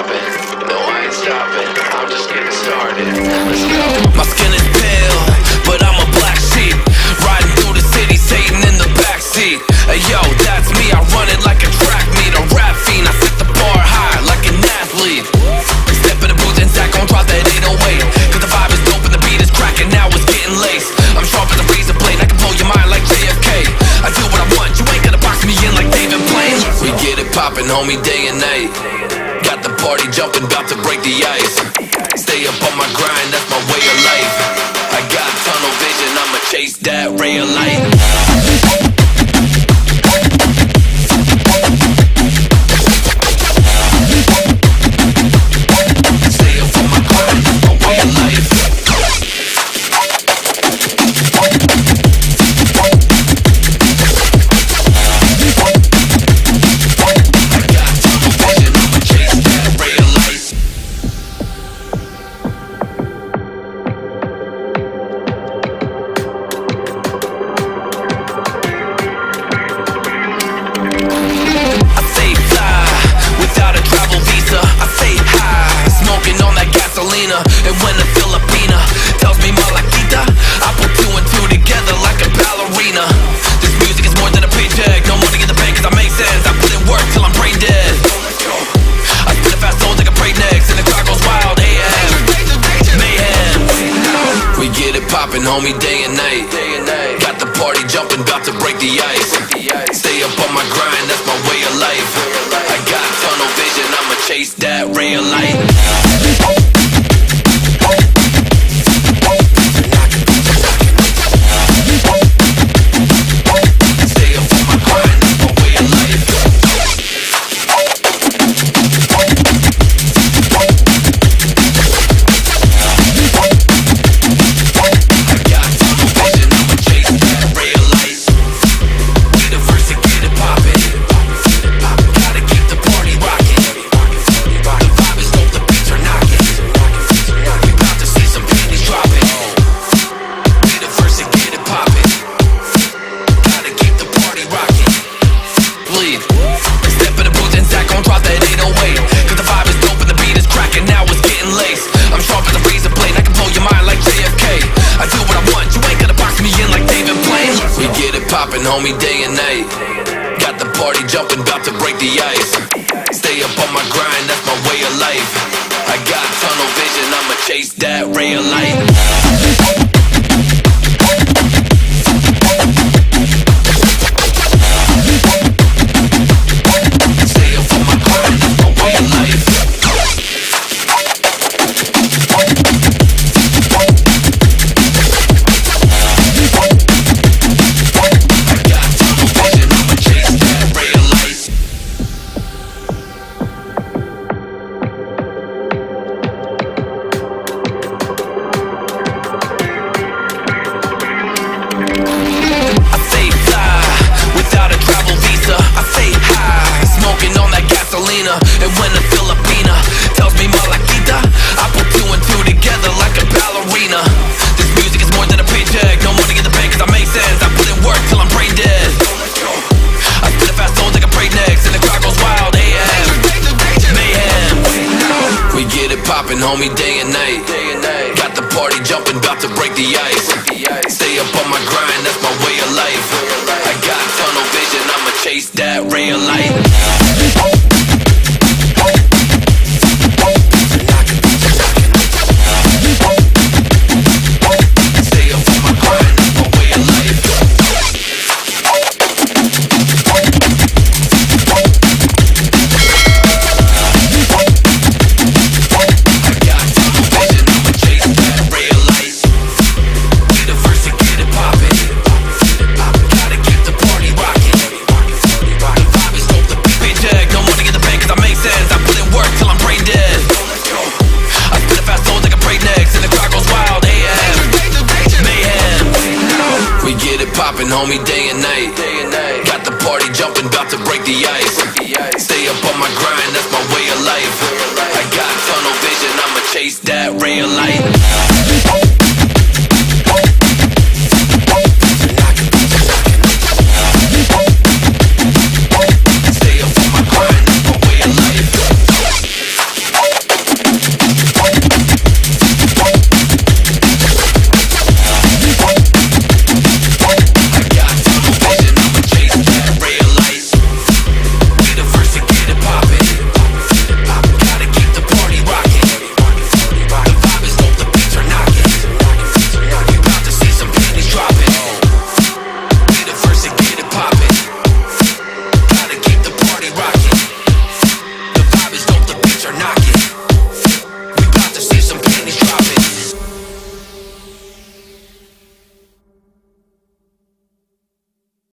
stopping, no I ain't stopping, I'm just getting started. Let's go. My skin is pale, but I'm a black sheep, riding through the city, Satan in the backseat. Hey, yo, that's me, I run it like a track meet, a rap fiend, I set the bar high like an athlete. Step in the booth and Zach gon' drop that 808, cause the vibe is dope and the beat is cracking, now it's getting laced. I'm sharp as a razor blade, I can blow your mind like JFK. I do what I want, you ain't gonna box me in like David Blaine. We get it poppin', homie, day and night. Got the party jumping, about to break the ice. Stay up on my grind, that's my way of life. I got tunnel vision, I'ma chase that ray of light. And when a Filipina tells me Malaquita, I put two and two together like a ballerina. This music is more than a paycheck, no money in the bank cause I make sense. I put in work till I'm brain dead, I spit a fast soul like a break next, and the crowd goes wild, AM, mayhem. We get it poppin', homie, day and night. Got the party jumpin', bout to break the ice. Stay up on my grind, that's my way of life. I got tunnel vision, I'ma chase that ray of light. Poppin', homie, day and night. Got the party jumping, about to break the ice. Stay up on my grind, that's my way of life. I got tunnel vision, I'ma chase that ray of light. And when a Filipina tells me Malaquita, I put two and two together like a ballerina. This music is more than a paycheck, no money in the bank cause I make sense. I put in work till I'm brain dead, I spit a fast soul like a break next, and the crowd goes wild, AM, mayhem. We get it poppin', homie, day and night. Got the party jumpin', bout to break the ice. Stay up on my grind, that's my way of life. I got tunnel vision, I'ma chase that ray of light. Homie, day and night. Got the party jumping, about to break the ice. Stay up on my grind, that's my way of life. I got tunnel vision, I'ma chase that ray of light. are not